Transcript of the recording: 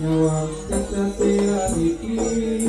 Nyawa kita tiada iki.